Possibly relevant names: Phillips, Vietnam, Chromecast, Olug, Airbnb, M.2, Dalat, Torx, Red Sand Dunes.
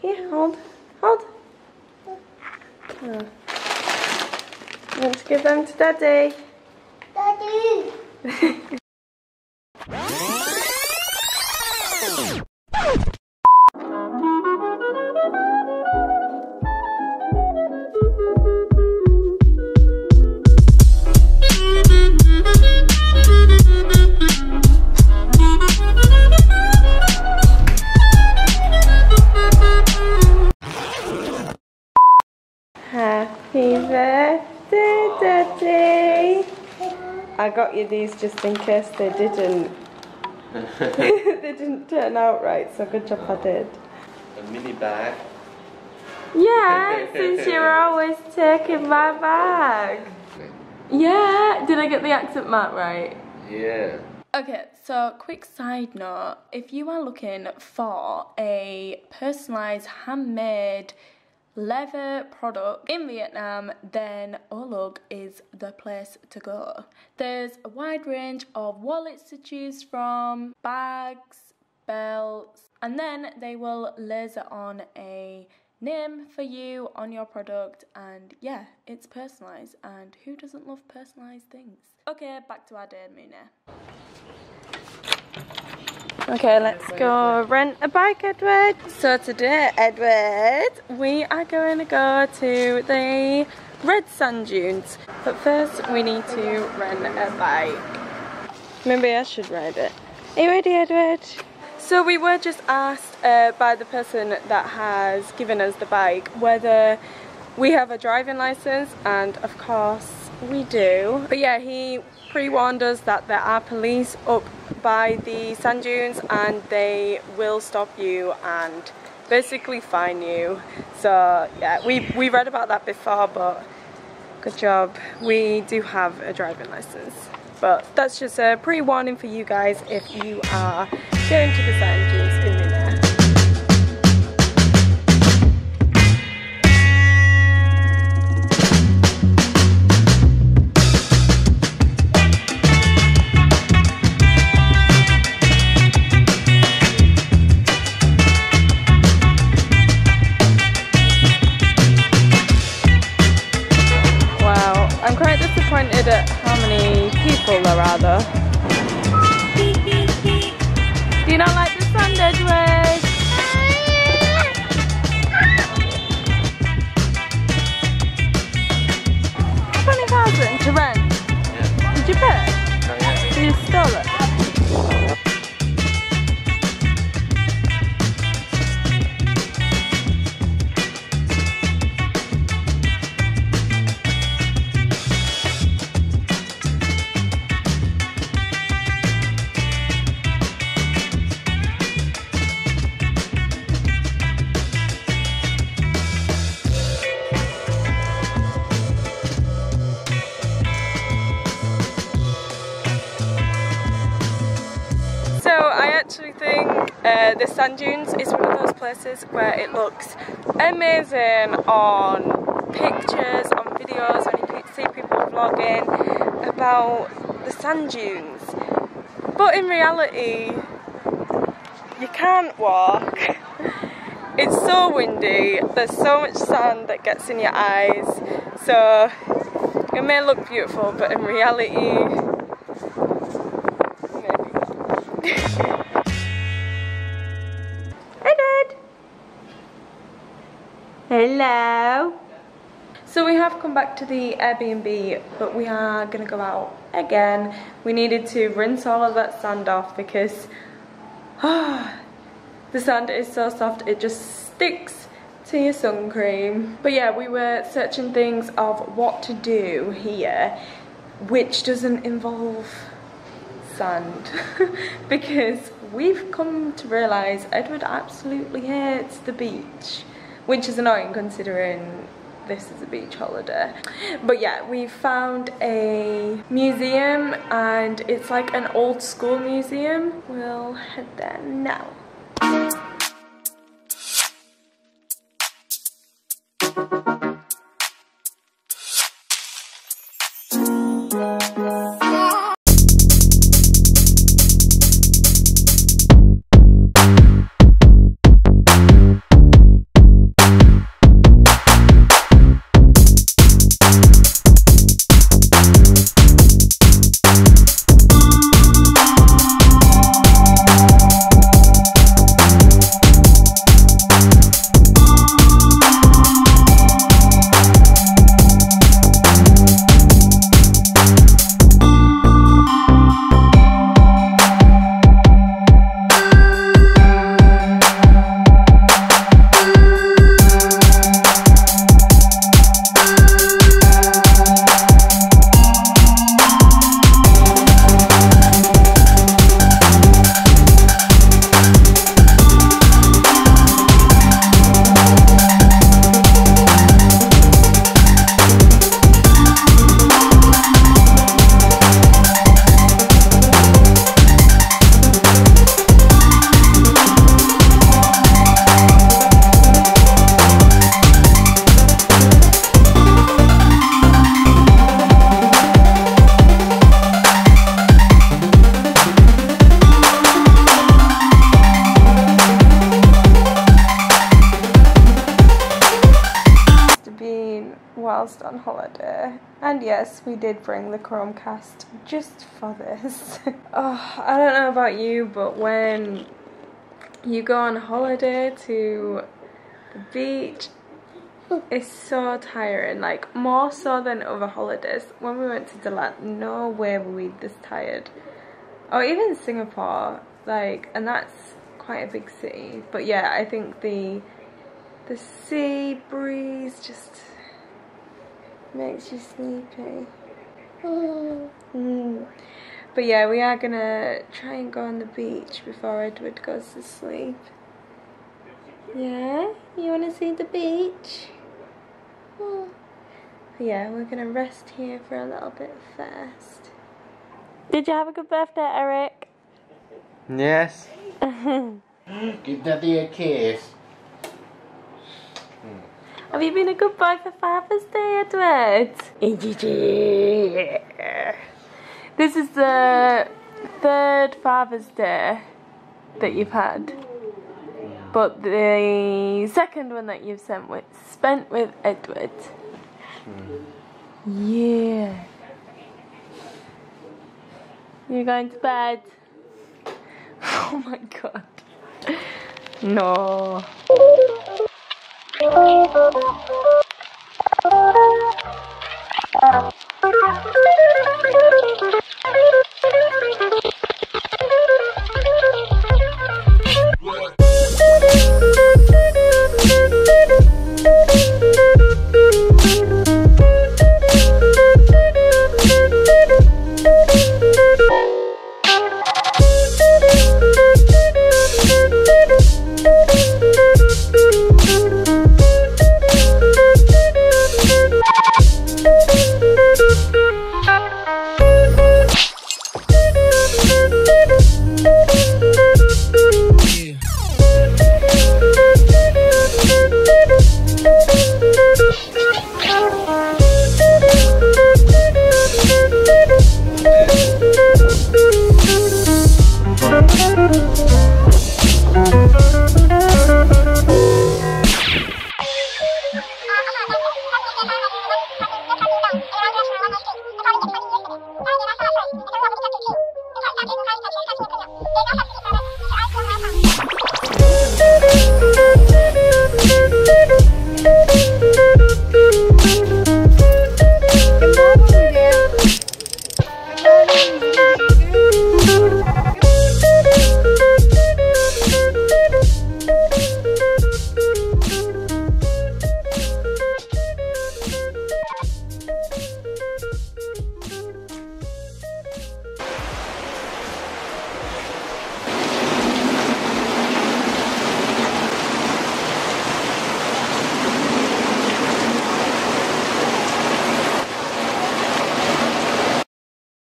Here, hold. Oh. Let's give them to Daddy. Daddy! I got you these just in case they didn't turn out right, so good job I did. A mini bag. Yeah, since you're always taking my bag. Yeah, did I get the accent mark right? Yeah. Okay, so quick side note, if you are looking for a personalised handmade leather product in Vietnam, then Olug is the place to go. There's a wide range of wallets to choose from, bags, belts, and then they will laser on a name for you on your product, and yeah, it's personalised, and who doesn't love personalised things? Okay, back to our day, Muna. Okay, let's go rent a bike, Edward. So today, Edward, we are going to go to the Red Sand Dunes. But first, we need to rent a bike. Maybe I should ride it. Are you ready, Edward? So we were just asked by the person that has given us the bike whether we have a driving license, and of course we do. But yeah, he pre-warned us that there are police up by the sand dunes and they will stop you and basically fine you. So yeah, we read about that before, but good job, we do have a driving license. But that's just a pre-warning for you guys if you are going to the sand dunes in the air. Disappointed at how many people there are though. Do you not like the sun, Edward? $20,000 to rent? Yeah. Did you pay? No, yeah. So you stole it? The sand dunes is one of those places where it looks amazing on pictures, on videos, when you see people vlogging about the sand dunes. But in reality, you can't walk. It's so windy, there's so much sand that gets in your eyes. So it may look beautiful, but in reality, hello. So we have come back to the Airbnb, but we are gonna go out again. We needed to rinse all of that sand off because the sand is so soft it just sticks to your sun cream. But yeah, we were searching things of what to do here which doesn't involve sand because we've come to realise Edward absolutely hates the beach, which is annoying considering this is a beach holiday. But yeah, we found a museum and it's like an old school museum. We'll head there now. whilst on holiday. And yes, we did bring the Chromecast just for this. Oh, I don't know about you, but when you go on holiday to the beach, it's so tiring, like more so than other holidays. When we went to Dalat, no way were we this tired. Or even Singapore, like, and that's quite a big city. But yeah, I think the sea breeze just makes you sleepy. But yeah, we are gonna try and go on the beach before Edward goes to sleep. Yeah, you wanna see the beach? Yeah, we're gonna rest here for a little bit first. Did you have a good birthday, Eric? Yes. Give Daddy a kiss. Have you been a good boy for Father's Day, Edward? This is the third Father's Day that you've had. But the second one that you've spent with Edward. Yeah. You're going to bed. Oh my God. No.